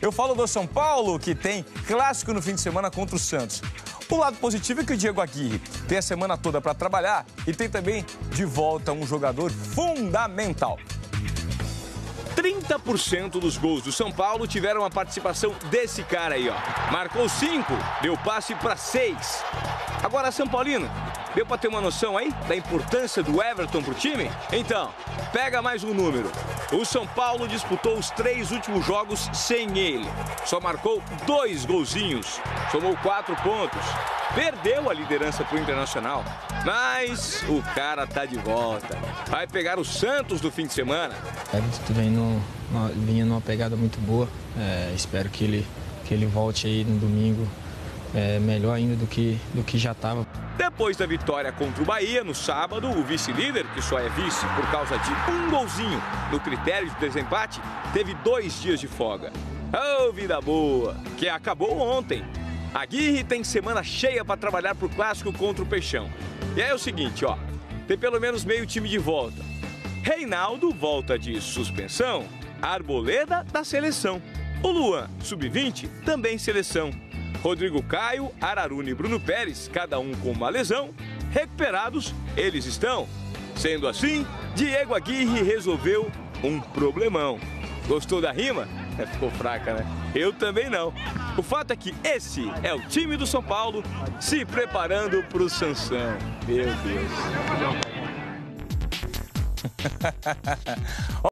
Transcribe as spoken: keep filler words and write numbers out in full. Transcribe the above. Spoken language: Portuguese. Eu falo do São Paulo, que tem clássico no fim de semana contra o Santos. O lado positivo é que o Diego Aguirre tem a semana toda para trabalhar e tem também de volta um jogador fundamental. trinta por cento dos gols do São Paulo tiveram a participação desse cara aí, ó. Marcou cinco, deu passe para seis. Agora, São Paulino, deu para ter uma noção aí da importância do Everton pro time? Então, pega mais um número. O São Paulo disputou os três últimos jogos sem ele. Só marcou dois golzinhos, somou quatro pontos. Perdeu a liderança pro Internacional, mas o cara tá de volta. Vai pegar o Santos no fim de semana. Everton vem no, no, vinha numa pegada muito boa. É, espero que ele, que ele volte aí no domingo. É melhor ainda do que, do que já estava. Depois da vitória contra o Bahia, no sábado, o vice-líder, que só é vice por causa de um golzinho no critério de desempate, teve dois dias de folga. Ô, vida boa, que acabou ontem. Aguirre tem semana cheia para trabalhar para o clássico contra o Peixão. E aí é o seguinte, ó, tem pelo menos meio time de volta. Reinaldo volta de suspensão, Arboleda da seleção. O Luan, sub vinte, também seleção. Rodrigo Caio, Ararune e Bruno Pérez, cada um com uma lesão, recuperados eles estão. Sendo assim, Diego Aguirre resolveu um problemão. Gostou da rima? É, ficou fraca, né? Eu também não. O fato é que esse é o time do São Paulo se preparando para o Sansão. Meu Deus.